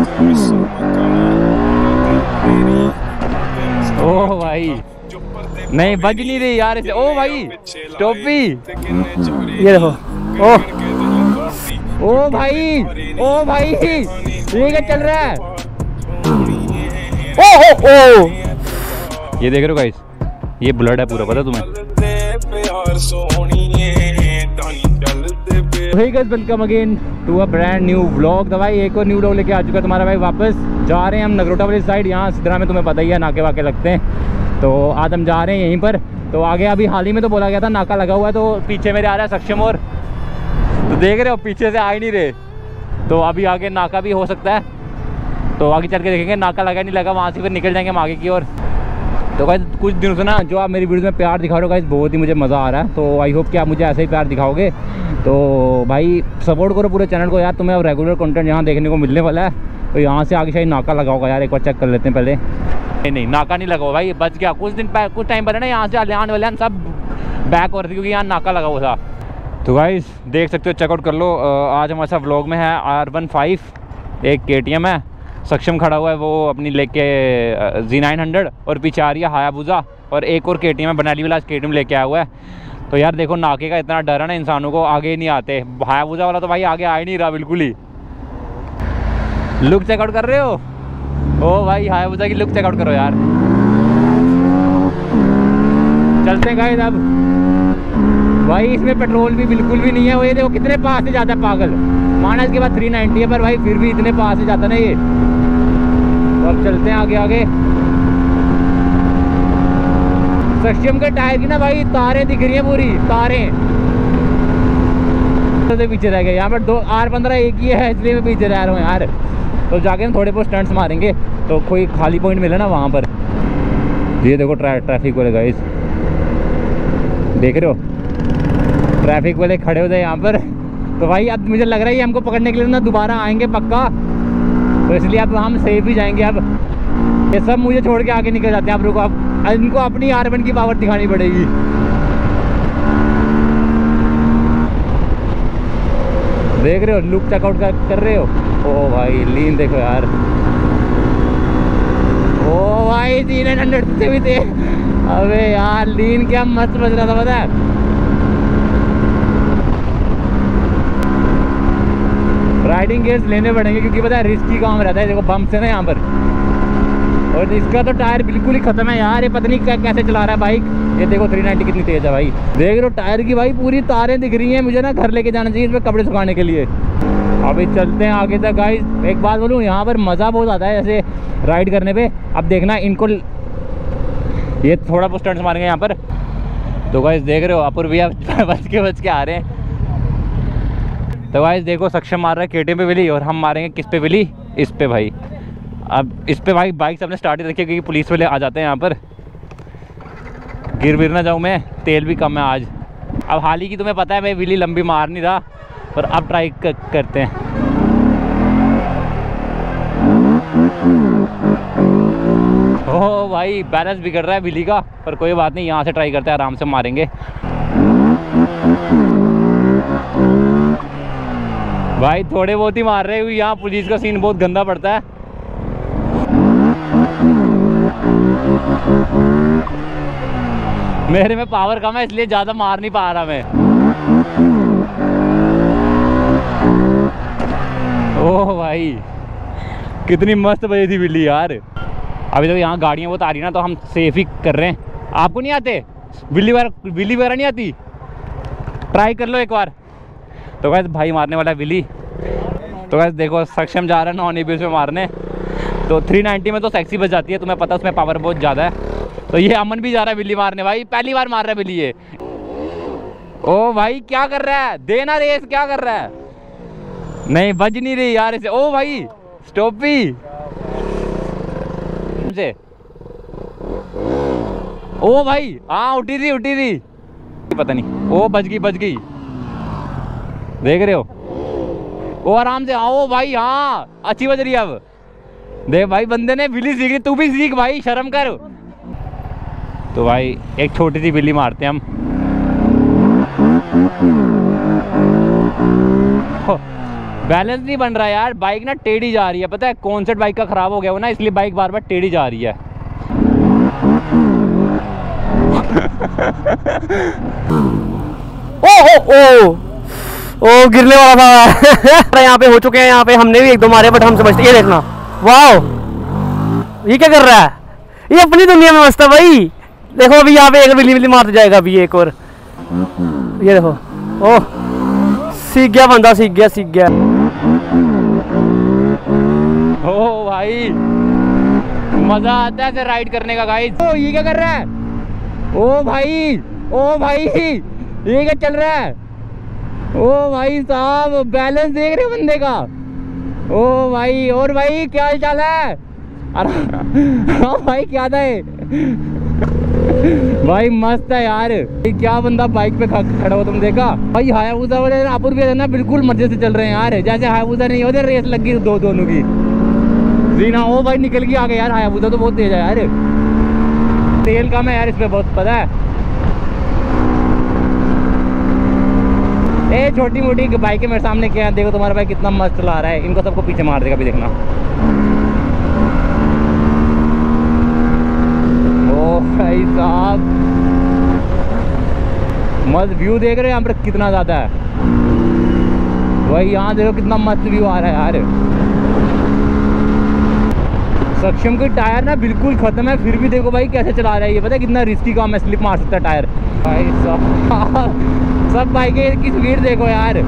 ओ भाई नहीं बज नहीं रही यार इसे। ओ भाई टोपी ये देखो। ओ ओ भाई ओ भाई ये क्या चल रहा है। ओ हो ओ ये देख रहे हो गाइस, ये ब्लड है पूरा, पता तुम्हें। Welcome again to a brand new vlog. भाई एक और न्यू व्लॉग लेके आ चुका तुम्हारा भाई। वापस जा रहे हैं हम नगरोटा वाली साइड। यहाँ सिद्धरा में तुम्हें पता ही है नाके वाके लगते हैं, तो आज हम जा रहे हैं यहीं पर। तो आगे अभी हाल ही में तो बोला गया था नाका लगा हुआ है, तो पीछे मेरे आ रहा है सक्षम और, तो देख रहे हो पीछे से आ ही नहीं रहे। तो अभी आगे नाका भी हो सकता है, तो आगे चल के देखेंगे नाका लगा नहीं लगा, वहाँ से फिर निकल जाएंगे हम आगे की ओर। तो गाइस कुछ दिनों से ना जो आप मेरी वीडियो में प्यार दिखा रहे हो गाइस, बहुत ही मुझे मज़ा आ रहा है। तो आई होप कि आप मुझे ऐसे ही प्यार दिखाओगे। तो भाई सपोर्ट करो पूरे चैनल को यार, तुम्हें अब रेगुलर कंटेंट यहाँ देखने को मिलने वाला है। तो यहाँ से आगे शायद नाका लगा होगा यार, एक बार चेक कर लेते हैं पहले। नहीं नाका नहीं लगा हो भाई, बच गया। कुछ टाइम पहले ना यहाँ से अलियान वलियान सब बैक हो रही थी, क्योंकि यहाँ नाका लगा हुआ था। तो गाइस देख सकते हो, चेकआउट कर लो। आज हमारे साथ व्लॉग में है R15, एक KTM है, सक्षम खड़ा हुआ है वो अपनी लेके Z900, और पीछे आ रही है हायाबुसा, और एक और KTM है बनाली वाला, KTM लेके आया हुआ है। तो यार देखो नाके का इतना डर है ना इंसानों को, आगे नहीं आते। हायाबुसा वाला तो भाई आगे आ ही नहीं रहा बिल्कुल ही। लुक चेकआउट कर रहे हो। ओ भाई हायाबुसा की लुक चेकआउट करो यार। चलते गए अब भाई, इसमें पेट्रोल भी बिल्कुल भी नहीं है। वो ये देखो कितने पास से जाता है पागल, माना इसके बाद 390 है पर भाई फिर भी इतने पास से जाता ना ये। तो अब चलते हैं आगे आगे। सक्षम के टायर की ना भाई तारें दिख रही हैं पूरी, तारें तो पीछे रह गए। यहाँ पर दो R15 एक ही है, इसलिए मैं पीछे रह रहा हूँ यार। तो जाके हम थोड़े बहुत स्टंट्स मारेंगे, तो कोई खाली पॉइंट मिले ना वहाँ पर। ये देखो ट्रैफिक वाले गाइस, देख रहे हो ट्रैफिक वाले खड़े हो जाए यहाँ पर। तो भाई अब मुझे लग रहा है हमको पकड़ने के लिए ना दोबारा आएंगे पक्का, तो इसलिए अब हम सेफ ही जाएंगे। अब ये सब मुझे छोड़ के आगे निकल जाते हैं। आप रुको, अब इनको अपनी R15 की पावर दिखानी पड़ेगी। देख रहे हो लुक चेकआउट कर रहे हो। ओ भाई लीन देखो यार। ओ भाई 300 से भी थे। अबे यार लीन क्या मस्त बज रहा था पता है। राइडिंग गियर्स लेने पड़ेंगे क्योंकि पता है रिस्की काम रहता है। देखो बम्प से ना यहाँ पर, और इसका तो टायर बिल्कुल ही खत्म है यार। ये पता नहीं कैसे चला रहा है बाइक। ये देखो 390 कितनी तेज है भाई। देख रहे हो टायर की भाई पूरी तारें दिख रही हैं। मुझे ना घर लेके जाना चाहिए इसमें कपड़े सुखाने के लिए। अभी चलते हैं आगे तक गाइस। एक बात बोलूँ, यहाँ पर मज़ा बहुत आता है जैसे राइड करने पर। अब देखना इनको, ये थोड़ा बहुत स्टंट्स मारेंगे यहाँ पर। तो गाइस देख रहे हो अपुर भैया बच के आ रहे हैं। तो गाइस देखो सक्षम मार रहा है KTM पे बिली, और हम मारेंगे किस पे बिली, इस पे भाई। अब इस पे भाई बाइक सबने स्टार्ट ही रखी है क्योंकि पुलिस वाले आ जाते हैं यहाँ पर। गिर गिर ना जाऊँ मैं, तेल भी कम है आज। अब हाल ही की तुम्हें पता है मैं बिली लंबी मार नहीं रहा, पर अब ट्राई करते हैं। ओह भाई बैलेंस बिगड़ रहा है बिली का, पर कोई बात नहीं, यहाँ से ट्राई करते हैं, आराम से मारेंगे। भाई थोड़े बहुत ही मार रहे हैं, यहाँ पुलिस का सीन बहुत गंदा पड़ता है। मेरे में पावर कम है इसलिए ज़्यादा मार नहीं पा रहा मैं। ओह भाई कितनी मस्त बजी थी बिल्ली यार। अभी तो यहाँ गाड़ियाँ बहुत आ रही ना, तो हम सेफ ही कर रहे हैं। आपको नहीं आते बिल्ली वगैरह नहीं आती, ट्राई कर लो एक बार। तो गाइस भाई मारने वाला है बिली। तो गाइस देखो सक्षम जा रहा है नॉन-ABS में मारने। तो 390 में तो सेक्सी बच जाती है, तुम्हें पता उसमें पावर बहुत ज़्यादा है। तो ये अमन भी जा रहा है बिली मारने, भाई पहली बार मार रहा है बिली ये। ओ भाई क्या कर रहा है, देना रेस क्या कर रहा है। नहीं बज नहीं रही यार इसे। ओ भाई स्टॉपी मुझे। ओ भाई हाँ उठी थी पता नहीं। ओ बज गई देख रहे हो। ओ आराम से आओ भाई, हाँ अच्छी बज रही है अब। देख भाई बंदे ने बिल्ली सीखी, तू भी सीख भाई, शर्म कर। तो भाई एक छोटी सी बिल्ली मारते हैं हम। बैलेंस नहीं बन रहा यार, बाइक ना टेढ़ी जा रही है। पता है कॉन्सेप्ट बाइक का ख़राब हो गया हो ना, इसलिए बाइक बार बार टेढ़ी जा रही है। ओ ओ गिरने वाला था। यहाँ पे हो चुके हैं, यहाँ पे हमने भी एक दो मारे बट हम समझते। ये देखना, वाह ये क्या कर रहा है, ये अपनी दुनिया में मस्त है भाई। देखो अभी यहाँ पे एक बिल्ली बिल्ली मारते जाएगा अभी एक और, ये देखो। ओह सीख गया बंदा, सीख गया सीख गया। ओ भाई मजा आता है राइड करने का गाइस। तो ये क्या कर रहा है, ओ भाई ये क्या चल रहा है। ओ भाई साहब बैलेंस देख रहे बंदे का। ओ भाई, और भाई क्या हाल चाल है। हाँ भाई क्या था भाई मस्त है यार। क्या बंदा बाइक पे खड़ा हो, तुम देखा भाई। हायाबुसा वाले अपूर्व भी है ना, बिल्कुल मजे से चल रहे हैं यार। जैसे हायाबुसा नहीं होते रेस लग गई दो दोनों की जी ना। ओ भाई निकल के आ गए यार, हायाबुसा तो बहुत तेज है यार। तेल कम है यार इसमें बहुत, पता है। ए छोटी मोटी बाइक मेरे सामने क्या है, देखो तुम्हारा भाई कितना मस्त चला रहा है। इनको सबको पीछे मार देगा अभी, देखना। भाई साहब मस्त व्यू देख रहे हैं यहाँ पर कितना ज़्यादा है भाई। यहाँ देखो कितना मस्त व्यू आ रहा है यार। सक्षम के टायर ना बिल्कुल ख़त्म है, फिर भी देखो भाई कैसे चला रहा है ये। पता है कितना रिस्की काम है, स्लिप मार सकता है टायर। भाई साहब सब बाइकें की स्पीड देखो यार।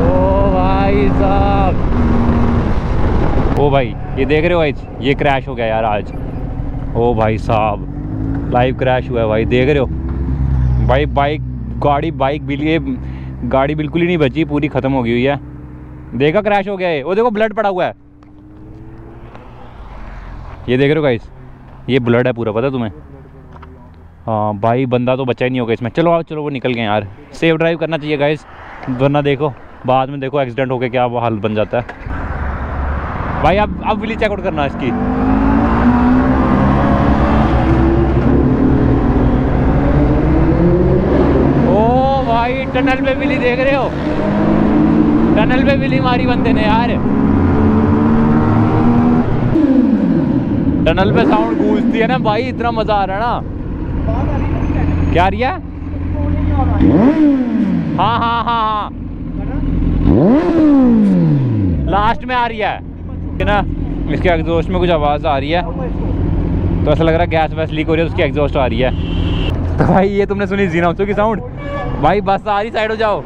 ओ भाई साहब, ओ भाई ये देख रहे हो भाई, ये क्रैश हो गया यार आज। ओ भाई साहब लाइव क्रैश हुआ है भाई, देख रहे हो भाई। बाइक गाड़ी बिल्कुल ही नहीं बची, पूरी ख़त्म हो गई हुई है। देखा क्रैश हो गया है, वो देखो ब्लड पड़ा हुआ है। ये देख रहे हो गाइस, ये ब्लड है पूरा, पता है तुम्हें। हाँ भाई बंदा तो बचा ही नहीं होगा इसमें। चलो आओ, चलो वो निकल गए यार। सेफ ड्राइव करना चाहिए गाइस, वरना देखो बाद में देखो एक्सीडेंट होकर क्या वो हाल बन जाता है भाई। अब विली चेकआउट करना इसकी। ओ भाई टनल पे विली देख रहे हो, टनल पे विली मारी बंदे ने यार। टनल पे साउंड गूंजती है ना भाई, इतना मजा आ रहा है ना। क्या आ रही है? हाँ हाँ हाँ हाँ लास्ट में आ रही है ना, इसके एग्जॉस्ट में कुछ आवाज़ आ रही है तो ऐसा लग रहा है गैस वैस लीक हो रही है, उसकी एग्जॉस्ट आ रही है। तो भाई ये तुमने सुनी Z900 की साउंड भाई, बस आ रही साइड हो जाओ।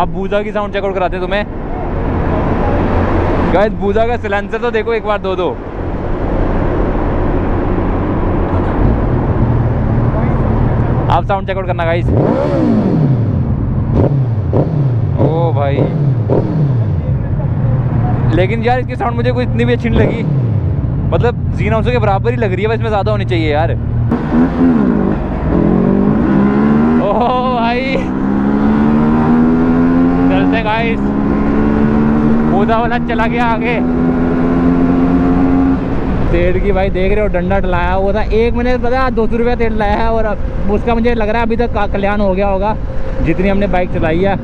आप बूजा की साउंड चेकआउट कराते हैं तुम्हें गाइस। बूजा का सिलेंसर तो देखो एक बार, दो आप साउंड चेकआउट करना गाइस। ओ भाई लेकिन यार इसकी साउंड मुझे कोई इतनी भी अच्छी नहीं लगी, मतलब Z900 के बराबर ही लग रही है, बस इसमें ज़्यादा होनी चाहिए यार। ओह भाई चलते गाइस, पूरा वाला चला गया आगे। तेल की भाई देख रहे हो डंडा डलाया हुआ था, एक मैंने पता 200 रुपया तेल लाया है, और अब उसका मुझे लग रहा है अभी तक कल्याण हो गया होगा जितनी हमने बाइक चलाई है।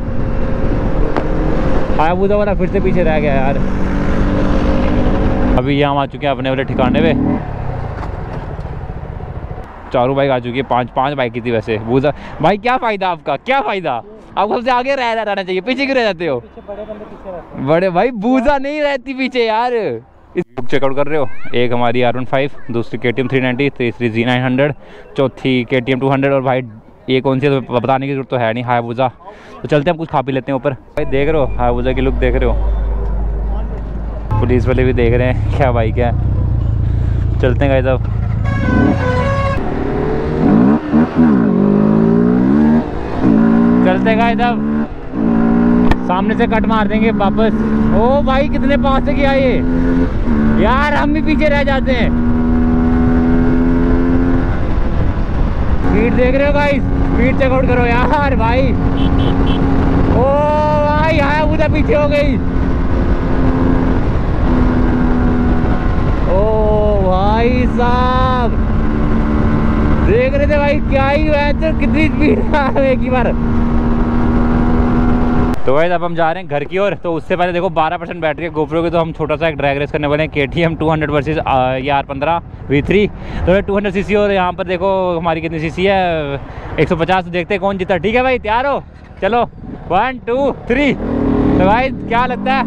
हायाबुसा वाला फिर से पीछे रह गया यार। अभी यहाँ आ चुके हैं अपने वाले ठिकाने पे, चारों बाइक आ चुकी है, पांच बाइक की थी वैसे। बूजा भाई क्या फ़ायदा आपका, क्या फ़ायदा, आपको सबसे आगे रहना चाहिए, पीछे क्यों रह जाते हो। बड़े भाई बूजा नहीं रहती पीछे यार। चेकआउट कर रहे हो, एक हमारी R15, दूसरी KTM 390, तीसरी Z900, चौथी KTM 200 और भाई ये कौन सी है तो बताने की जरूरत तो है नहीं, हायाबुसा। तो चलते हैं, हम कुछ खा पी लेते हैं ऊपर। भाई देख रहे हो हायाबुसा की लुक देख रहे हो, पुलिस वाले भी देख रहे हैं क्या बाइक है। चलते हैं गाइस अब। चलते हैं गाइस अब, सामने से कट मार देंगे वापस। ओ भाई कितने पास से गया ये यार, हम भी पीछे रह जाते हैं। स्पीड देख रहे हो भाई, स्पीड चेकआउट करो यार भाई। ओ भाई हायाबुसा पीछे हो गई। ओ भाई साहब देख रहे थे भाई, क्या ही है तो कितनी स्पीड एक ही बार। तो भाई अब हम जा रहे हैं घर की ओर। तो उससे पहले देखो 12% बैटरी है GoPro की, तो हम छोटा सा एक ड्रैग रेस करने वाले हैं KTM 200 वर्सेस R15 V3। तो 200 सीसी और यहाँ पर देखो हमारी कितनी सीसी है, 150। तो देखते हैं कौन जीता। ठीक है भाई, तैयार हो? चलो 1 2 3। तो भाई क्या लगता है?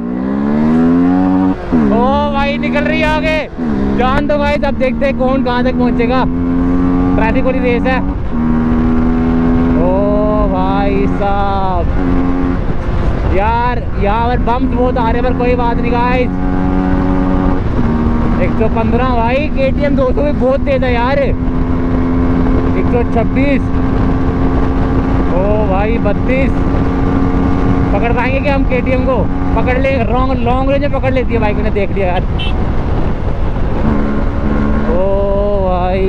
ओ भाई निकल रही है आगे जान। तो भाई अब देखते हैं कौन कहाँ तक पहुँचेगा। ट्रैफिक वाली रेस है। ओ भाई साहब यार, यहाँ पर बम्प बहुत आ रहे पर कोई बात नहीं गाइस। 115 भाई, KTM 200 भी बहुत तेज है यार। 126। ओ भाई 32। पकड़ पाएंगे क्या हम KTM को? पकड़ ले, लॉन्ग रेंज में पकड़ लेती है बाइक ने, देख लिया यार। ओ भाई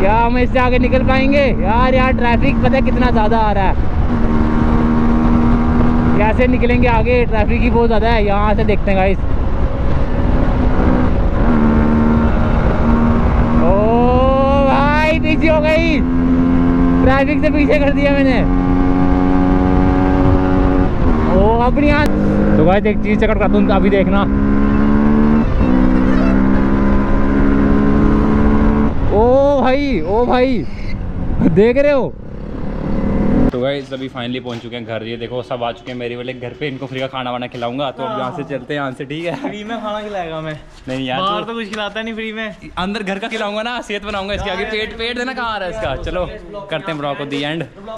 क्या हम इससे आगे निकल पाएंगे यार? यार ट्रैफिक पता है कितना ज़्यादा आ रहा है, कैसे निकलेंगे आगे? ट्रैफिक ही बहुत ज़्यादा है। यहाँ से देखते हैं गाइस। ओ भाई पीछे हो गई, ट्रैफिक से पीछे कर दिया मैंने। ओ अपनी यहाँ तो गाइस एक चीज़ चेक करता हूँ अभी, देखना। ओ भाई देख रहे हो? तो गाइस अभी फाइनली पहुंच चुके हैं घर। ये देखो सब आ चुके हैं मेरे वाले घर पे। इनको फ्री का खाना वाना खिलाऊंगा। तो अब यहाँ से चलते हैं यहाँ से। ठीक है, फ्री में खाना खिलाएगा मैं? नहीं यार, बाहर तो कुछ खिलाता नहीं फ्री में। अंदर घर का खिलाऊंगा ना, सेहत बनाऊंगा। इसके आगे पेट देना कहाँ आ रहा है इसका। चलो करते हैं ब्लॉग को दी एंड।